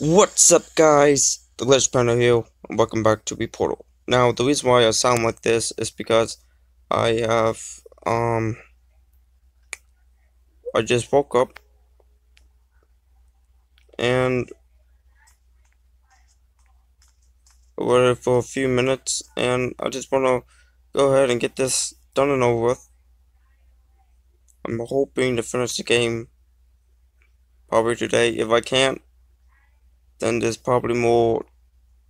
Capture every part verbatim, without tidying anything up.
What's up, guys? The Glitch Panda here, and welcome back to Reportal. Now, the reason why I sound like this is because I have, um, I just woke up, and I waited for a few minutes, and I just want to go ahead and get this done and over with. I'm hoping to finish the game probably today. If I can't, then there's probably more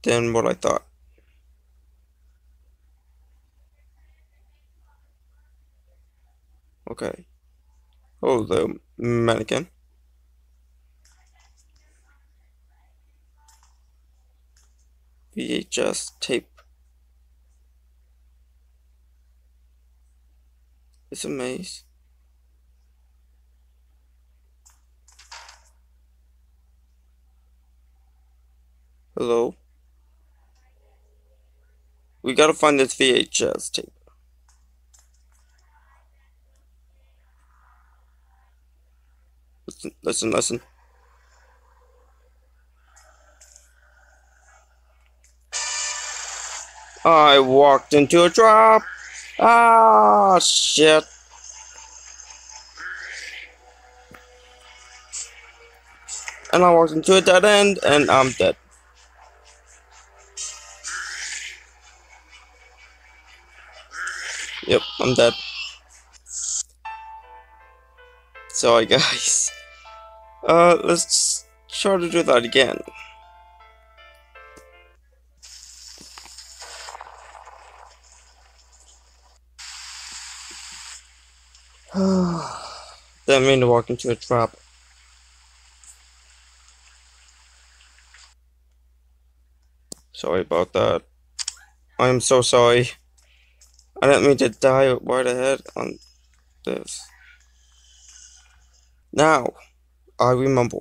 than what I thought. Okay. Hello, mannequin. V H S tape. It's a maze. Hello. We gotta find this V H S tape. Listen, listen, listen. I walked into a trap. Ah, shit. And I walked into a dead end, and I'm dead. Yep, I'm dead. Sorry, guys. Uh, let's try to do that again. Didn't mean to walk into a trap. Sorry about that. I am so sorry. I didn't mean to die right ahead on this. Now, I remember.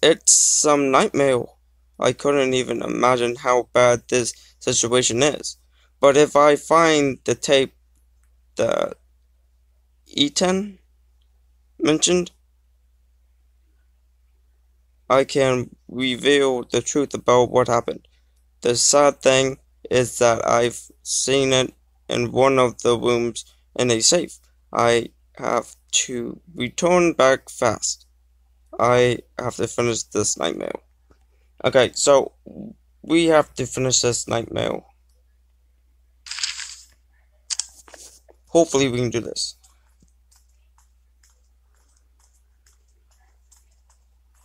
It's some nightmare. I couldn't even imagine how bad this situation is. But if I find the tape that Eten mentioned, I can reveal the truth about what happened. The sad thing is that I've seen it in one of the rooms in a safe. I have to return back fast. I have to finish this nightmare. Okay, so we have to finish this nightmare. Hopefully we can do this.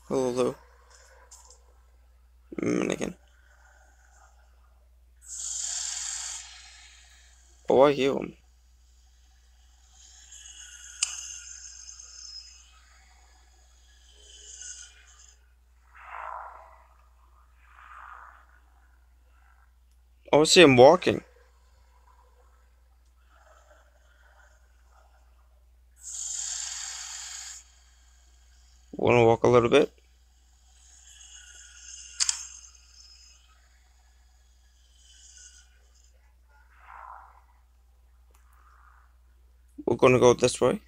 Hello. Mannequin. Oh, I hear him. Oh, I see him walking. Wanna walk a little bit? We're gonna go this way.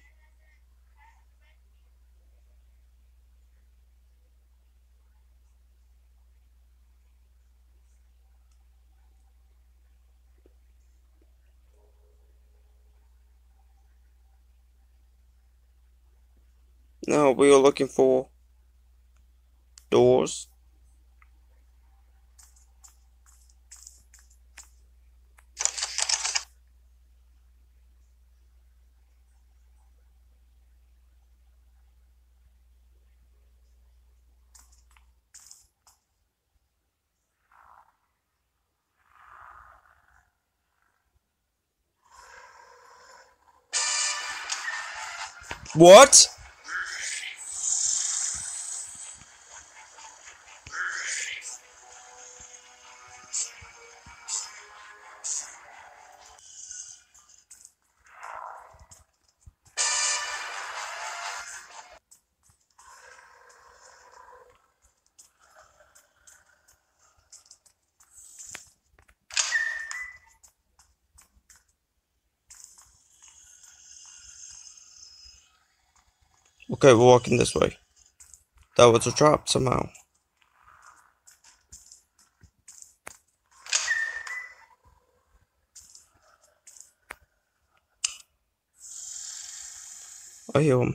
Now we are looking for doors. What? Okay, we're walking this way. That was a trap somehow. Ayun.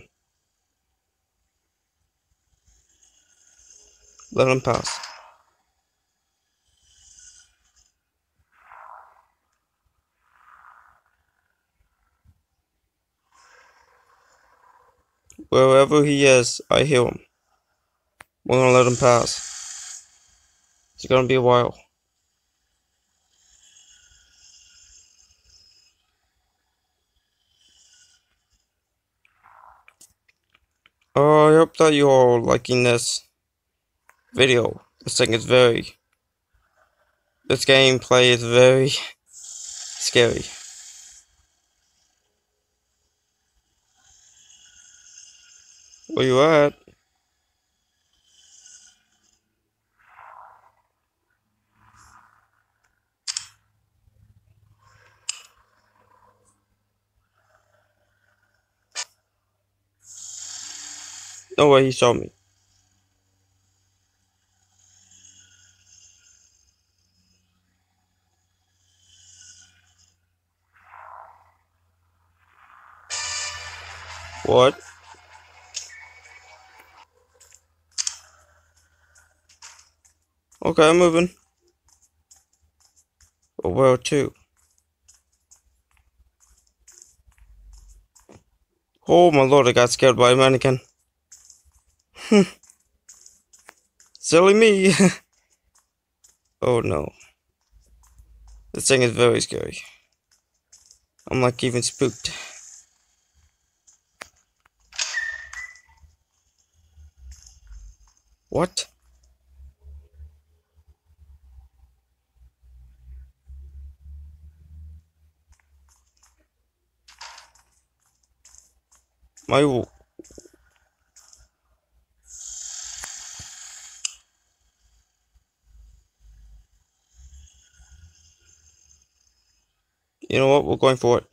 Let him pass. Wherever he is, I hear him. We're gonna let him pass. It's gonna be a while. Oh, I hope that you all liking this video. This thing is very. This gameplay is very scary. Where you at? No way he saw me. What? Okay, I'm moving. Oh, well, too. Oh my lord, I got scared by a mannequin. Silly me. Oh no. This thing is very scary. I'm like even spooked. What? My w- You know what? We're going for it.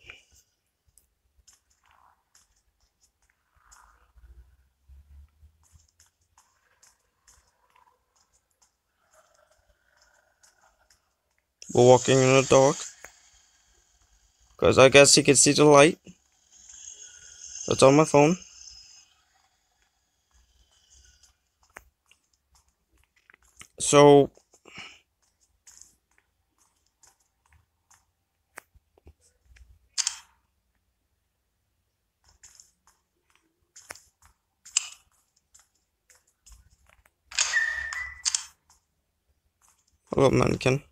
We're walking in the dark. Because I guess he can see the light. That's on my phone. So hello, mannequin.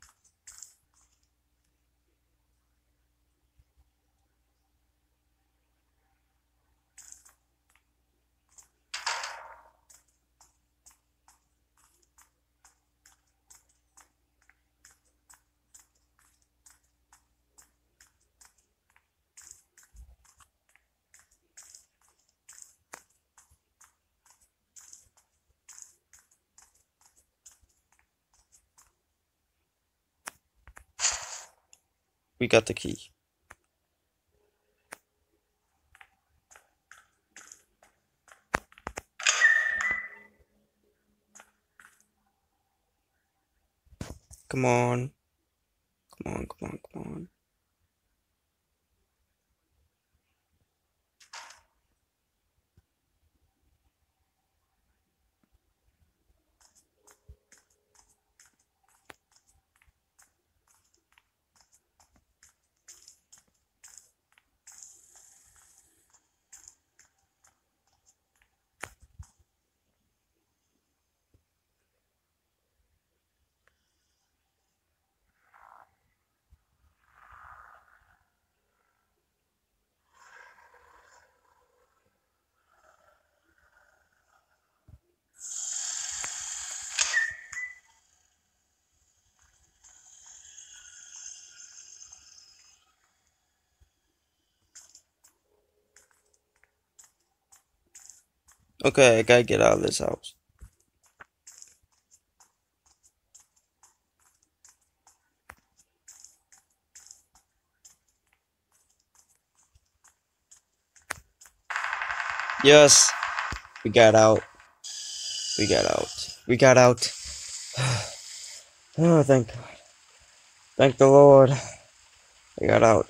We got the key. Come on. Come on, come on, come on. Okay, I gotta get out of this house. Yes, we got out. We got out. We got out. Oh, thank God. Thank the Lord. We got out.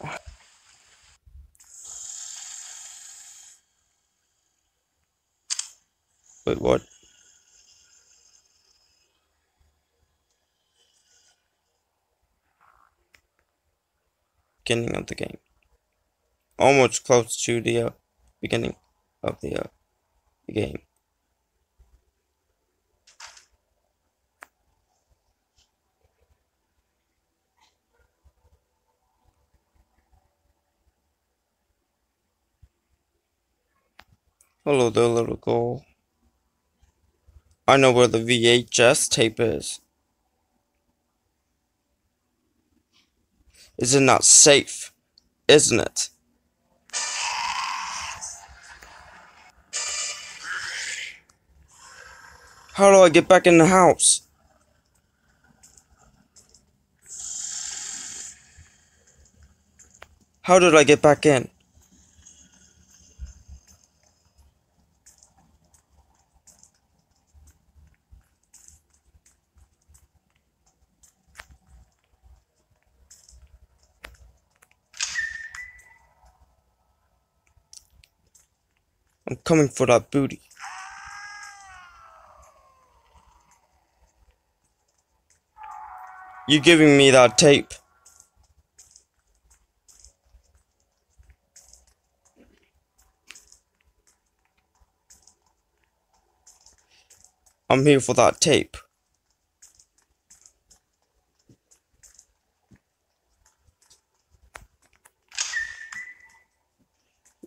Wait, what? Beginning of the game. Almost close to the uh, beginning of the, uh, the game. Hello there, little girl. I know where the V H S tape is. Is it not safe? Isn't it? How do I get back in the house? How did I get back in? I'm coming for that booty. You're giving me that tape. I'm here for that tape.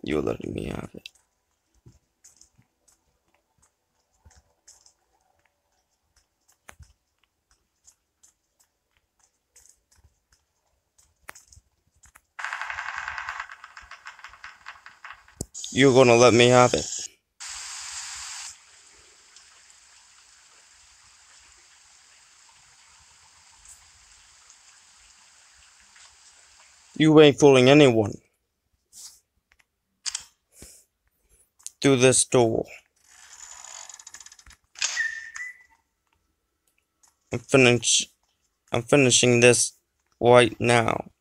You're letting me have it. You're gonna let me have it. You ain't fooling anyone. Through this door. I'm finish I'm finishing this right now.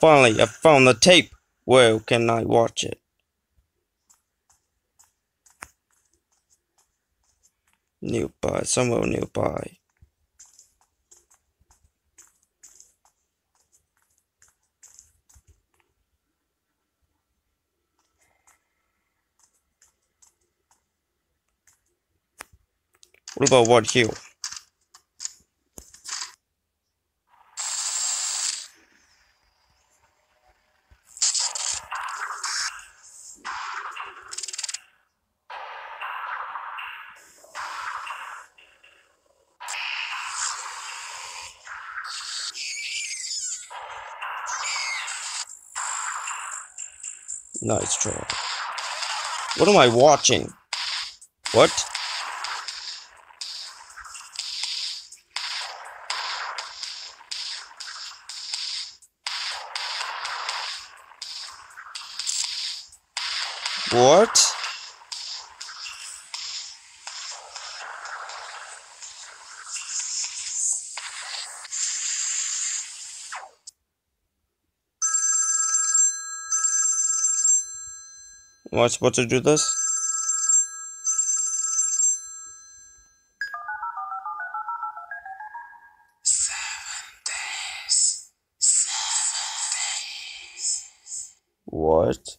Finally, I found the tape. Where can I watch it? Nearby, somewhere nearby. What about what here? Nice try. What am I watching? What? What? Am I supposed to do this? Seven days. Seven days. What?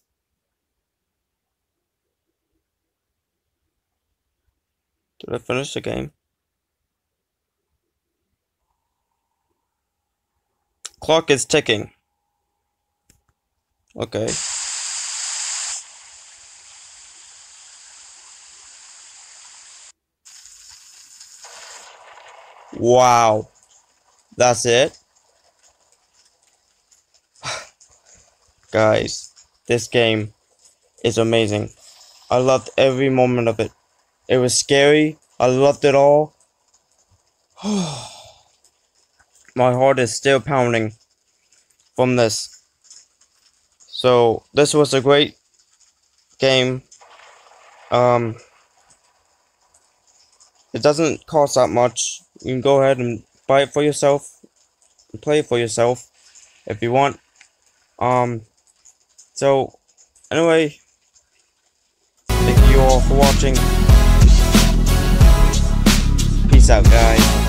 Did I finish the game? Clock is ticking. Okay. Wow, that's it. Guys, this game is amazing. I loved every moment of it. It was scary. I loved it all. My heart is still pounding from this. So this was a great game. Um, it doesn't cost that much. You can go ahead and buy it for yourself. and play for yourself if you want. Um, so anyway, thank you all for watching. Peace out, guys.